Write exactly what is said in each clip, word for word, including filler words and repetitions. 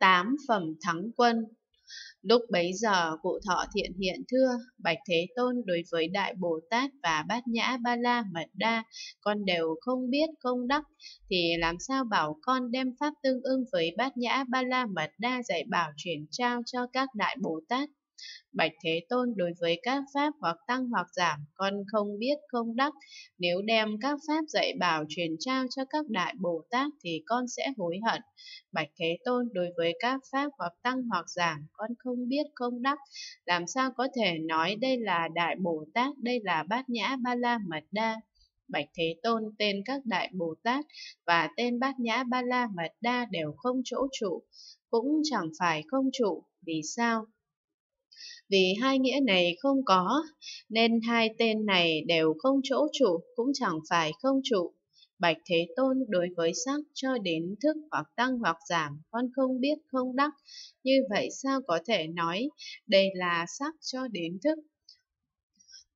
tám phẩm thắng quân. Lúc bấy giờ cụ Thọ Thiện hiện thưa: Bạch Thế Tôn, đối với Đại Bồ Tát và Bát Nhã Ba La Mật Đa, con đều không biết không đắc, thì làm sao bảo con đem pháp tương ưng với Bát Nhã Ba La Mật Đa dạy bảo chuyển trao cho các Đại Bồ Tát? Bạch Thế Tôn, đối với các pháp hoặc tăng hoặc giảm, con không biết không đắc. Nếu đem các pháp dạy bảo truyền trao cho các Đại Bồ Tát thì con sẽ hối hận. Bạch Thế Tôn, đối với các pháp hoặc tăng hoặc giảm, con không biết không đắc. Làm sao có thể nói đây là Đại Bồ Tát, đây là Bát Nhã Ba La Mật Đa? Bạch Thế Tôn, tên các Đại Bồ Tát và tên Bát Nhã Ba La Mật Đa đều không chỗ trụ, cũng chẳng phải không trụ. Vì sao? Vì hai nghĩa này không có, nên hai tên này đều không chỗ trụ, cũng chẳng phải không trụ. Bạch Thế Tôn, đối với sắc cho đến thức hoặc tăng hoặc giảm, con không biết không đắc. Như vậy sao có thể nói đây là sắc cho đến thức?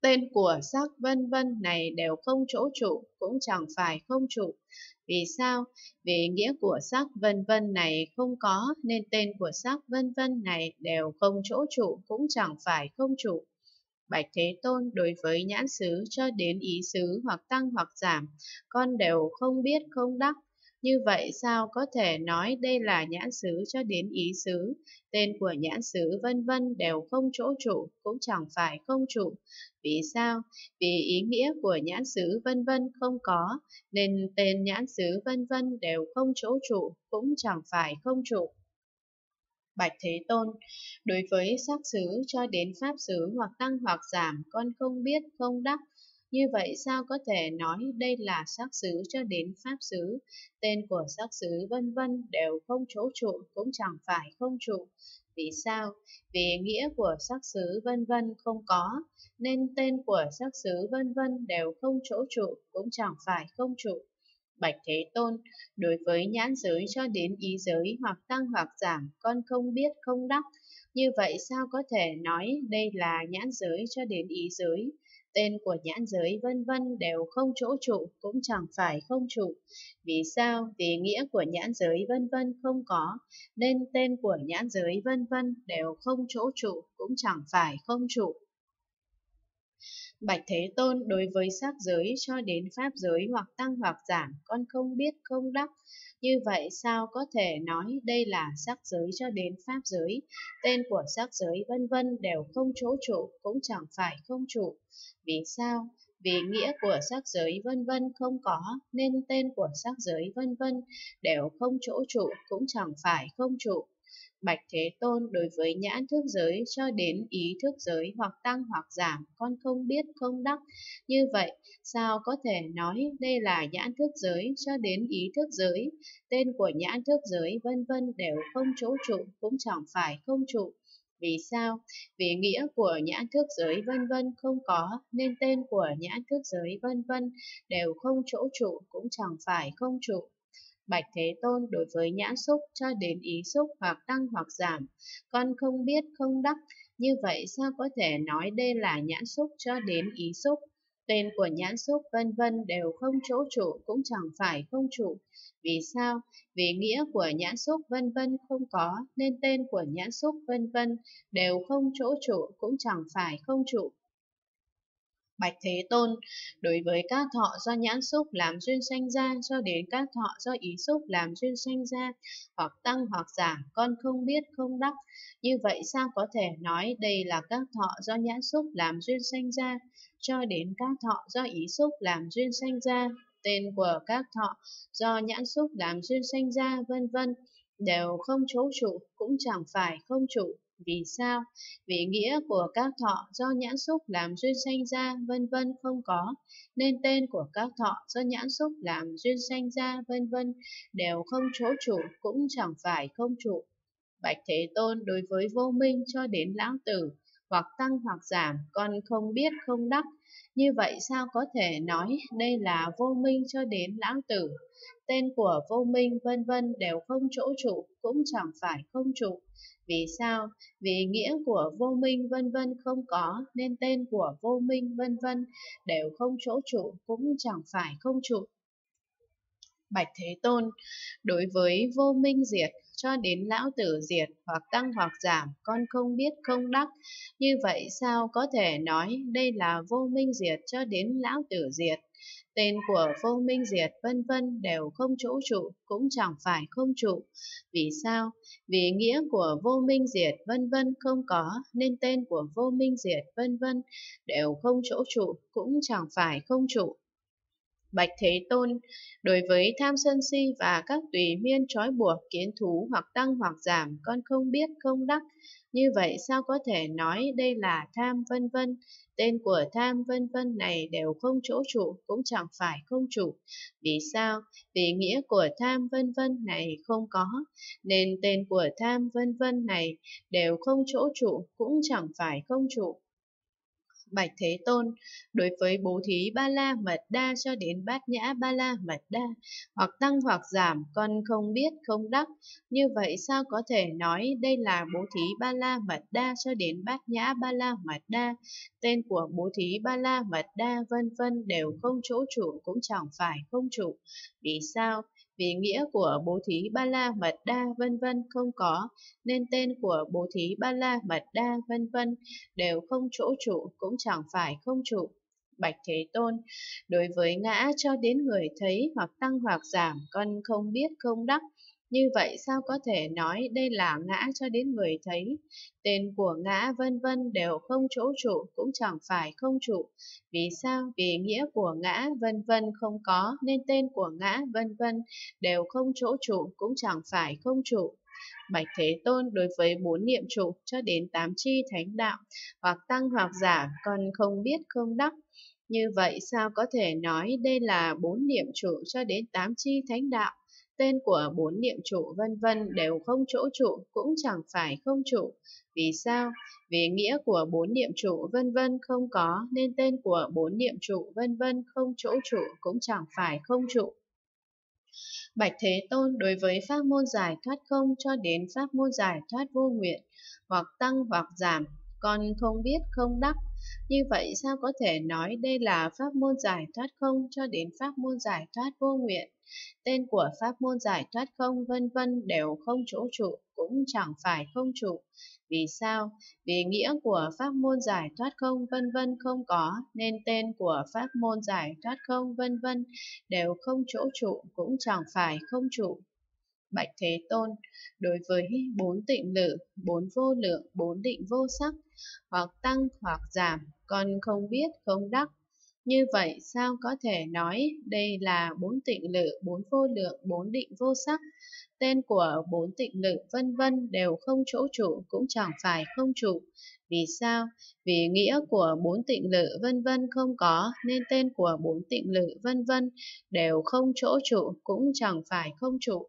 Tên của sắc vân vân này đều không chỗ trụ, cũng chẳng phải không trụ. Vì sao? Vì nghĩa của sắc vân vân này không có, nên tên của sắc vân vân này đều không chỗ trụ, cũng chẳng phải không trụ. Bạch Thế Tôn, đối với nhãn xứ cho đến ý xứ hoặc tăng hoặc giảm, con đều không biết không đắc. Như vậy sao có thể nói đây là nhãn xứ cho đến ý xứ? Tên của nhãn xứ vân vân đều không chỗ trụ, cũng chẳng phải không trụ. Vì sao? Vì ý nghĩa của nhãn xứ vân vân không có, nên tên nhãn xứ vân vân đều không chỗ trụ, cũng chẳng phải không trụ. Bạch Thế Tôn, đối với sắc xứ cho đến pháp xứ hoặc tăng hoặc giảm, con không biết không đắc. Như vậy sao có thể nói đây là sắc xứ cho đến pháp xứ? Tên của sắc xứ vân vân đều không chỗ trụ, cũng chẳng phải không trụ. Vì sao? Vì nghĩa của sắc xứ vân vân không có, nên tên của sắc xứ vân vân đều không chỗ trụ, cũng chẳng phải không trụ. Bạch Thế Tôn, đối với nhãn giới cho đến ý giới hoặc tăng hoặc giảm, con không biết không đắc. Như vậy sao có thể nói đây là nhãn giới cho đến ý giới? Tên của nhãn giới vân vân đều không chỗ trụ, cũng chẳng phải không trụ. Vì sao? Vì nghĩa của nhãn giới vân vân không có, nên tên của nhãn giới vân vân đều không chỗ trụ, cũng chẳng phải không trụ. Bạch Thế Tôn, đối với sắc giới cho đến pháp giới hoặc tăng hoặc giảm, con không biết không đắc. Như vậy sao có thể nói đây là sắc giới cho đến pháp giới? Tên của sắc giới vân vân đều không chỗ trụ, cũng chẳng phải không trụ. Vì sao? Vì nghĩa của sắc giới vân vân không có, nên tên của sắc giới vân vân đều không chỗ trụ, cũng chẳng phải không trụ. Bạch Thế Tôn, đối với nhãn thức giới cho đến ý thức giới hoặc tăng hoặc giảm, con không biết không đắc. Như vậy sao có thể nói đây là nhãn thức giới cho đến ý thức giới? Tên của nhãn thức giới vân vân đều không chỗ trụ, cũng chẳng phải không trụ. Vì sao? Vì nghĩa của nhãn thức giới vân vân không có, nên tên của nhãn thức giới vân vân đều không chỗ trụ, cũng chẳng phải không trụ. Bạch Thế Tôn, đối với nhãn xúc cho đến ý xúc hoặc tăng hoặc giảm, con không biết không đắc. Như vậy sao có thể nói đây là nhãn xúc cho đến ý xúc? Tên của nhãn xúc vân vân đều không chỗ trụ, cũng chẳng phải không trụ. Vì sao? Vì nghĩa của nhãn xúc vân vân không có, nên tên của nhãn xúc vân vân đều không chỗ trụ, cũng chẳng phải không trụ. Bạch Thế Tôn, đối với các thọ do nhãn xúc làm duyên sanh ra cho đến các thọ do ý xúc làm duyên sanh ra hoặc tăng hoặc giảm, con không biết không đắc. Như vậy sao có thể nói đây là các thọ do nhãn xúc làm duyên sanh ra cho đến các thọ do ý xúc làm duyên sanh ra? Tên của các thọ do nhãn xúc làm duyên sanh ra vân vân đều không chỗ trụ, cũng chẳng phải không trụ. Vì sao? Vì nghĩa của các thọ do nhãn xúc làm duyên sanh ra vân vân không có, nên tên của các thọ do nhãn xúc làm duyên sanh ra vân vân đều không chỗ trụ, cũng chẳng phải không trụ. Bạch Thế Tôn, đối với vô minh cho đến lão tử hoặc tăng hoặc giảm, con không biết không đắc. Như vậy sao có thể nói đây là vô minh cho đến lão tử? Tên của vô minh vân vân đều không chỗ trụ, cũng chẳng phải không trụ. Vì sao? Vì nghĩa của vô minh vân vân không có, nên tên của vô minh vân vân đều không chỗ trụ, cũng chẳng phải không trụ. Bạch Thế Tôn, đối với vô minh diệt cho đến lão tử diệt hoặc tăng hoặc giảm, con không biết không đắc. Như vậy sao có thể nói đây là vô minh diệt cho đến lão tử diệt? Tên của vô minh diệt vân vân đều không chỗ trụ, cũng chẳng phải không trụ. Vì sao? Vì nghĩa của vô minh diệt vân vân không có, nên tên của vô minh diệt vân vân đều không chỗ trụ, cũng chẳng phải không trụ. Bạch Thế Tôn, đối với tham sân si và các tùy miên trói buộc kiến thú hoặc tăng hoặc giảm, con không biết không đắc. Như vậy sao có thể nói đây là tham vân vân? Tên của tham vân vân này đều không chỗ trụ, cũng chẳng phải không trụ. Vì sao? Vì nghĩa của tham vân vân này không có, nên tên của tham vân vân này đều không chỗ trụ, cũng chẳng phải không trụ. Bạch Thế Tôn, đối với bố thí ba la mật đa cho đến bát nhã ba la mật đa, hoặc tăng hoặc giảm, con không biết không đắc. Như vậy sao có thể nói đây là bố thí ba la mật đa cho đến bát nhã ba la mật đa? Tên của bố thí ba la mật đa vân vân đều không chỗ trụ, cũng chẳng phải không trụ. Vì sao? Vì nghĩa của bố thí ba la mật đa vân vân không có, nên tên của bố thí ba la mật đa vân vân đều không chỗ trụ, cũng chẳng phải không trụ. Bạch Thế Tôn, đối với ngã cho đến người thấy hoặc tăng hoặc giảm, con không biết không đắc. Như vậy sao có thể nói đây là ngã cho đến người thấy? Tên của ngã vân vân đều không chỗ trụ, cũng chẳng phải không trụ. Vì sao? Vì nghĩa của ngã vân vân không có, nên tên của ngã vân vân đều không chỗ trụ, cũng chẳng phải không trụ. Bạch Thế Tôn, đối với bốn niệm trụ cho đến tám chi thánh đạo, hoặc tăng hoặc giảm, con không biết không đắc. Như vậy sao có thể nói đây là bốn niệm trụ cho đến tám chi thánh đạo? Tên của bốn niệm trụ vân vân đều không chỗ trụ, cũng chẳng phải không trụ. Vì sao? Vì nghĩa của bốn niệm trụ vân vân không có, nên tên của bốn niệm trụ vân vân không chỗ trụ, cũng chẳng phải không trụ. Bạch Thế Tôn, đối với pháp môn giải thoát không cho đến pháp môn giải thoát vô nguyện, hoặc tăng hoặc giảm, con không biết không đắc. Như vậy sao có thể nói đây là pháp môn giải thoát không cho đến pháp môn giải thoát vô nguyện? Tên của pháp môn giải thoát không vân vân đều không chỗ trụ, cũng chẳng phải không trụ. Vì sao? Vì nghĩa của pháp môn giải thoát không vân vân không có, nên tên của pháp môn giải thoát không vân vân đều không chỗ trụ, cũng chẳng phải không trụ. Bạch Thế Tôn, đối với bốn tịnh lự, bốn vô lượng, bốn định vô sắc, hoặc tăng hoặc giảm, con không biết không đắc. Như vậy sao có thể nói đây là bốn tịnh lự, bốn vô lượng, bốn định vô sắc? Tên của bốn tịnh lự vân vân đều không chỗ trụ, cũng chẳng phải không trụ. Vì sao? Vì nghĩa của bốn tịnh lự vân vân không có, nên tên của bốn tịnh lự vân vân đều không chỗ trụ, cũng chẳng phải không trụ.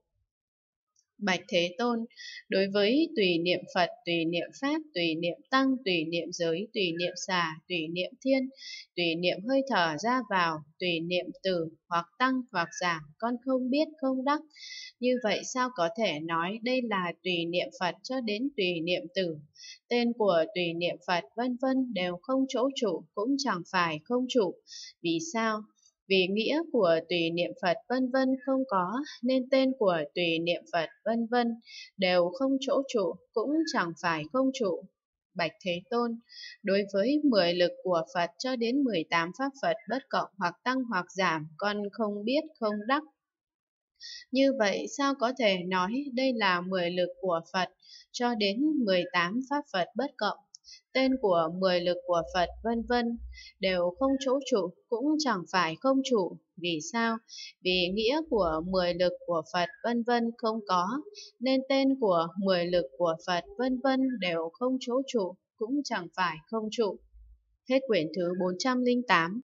Bạch Thế Tôn, đối với tùy niệm Phật, tùy niệm Pháp, tùy niệm Tăng, tùy niệm giới, tùy niệm xà, tùy niệm thiên, tùy niệm hơi thở ra vào, tùy niệm từ, hoặc tăng hoặc giảm, con không biết không đắc. Như vậy sao có thể nói đây là tùy niệm Phật cho đến tùy niệm từ? Tên của tùy niệm Phật vân vân đều không chỗ trụ, cũng chẳng phải không trụ. Vì sao? Vì nghĩa của tùy niệm Phật vân vân không có, nên tên của tùy niệm Phật vân vân đều không chỗ trụ, cũng chẳng phải không trụ. Bạch Thế Tôn, đối với mười lực của Phật cho đến mười tám pháp Phật bất cộng hoặc tăng hoặc giảm, con không biết không đắc. Như vậy sao có thể nói đây là mười lực của Phật cho đến mười tám pháp Phật bất cộng? Tên của mười lực của Phật vân vân đều không chỗ trụ, cũng chẳng phải không trụ. Vì sao? Vì nghĩa của mười lực của Phật vân vân không có, nên tên của mười lực của Phật vân vân đều không chỗ trụ, cũng chẳng phải không trụ. Hết quyển thứ bốn trăm linh tám.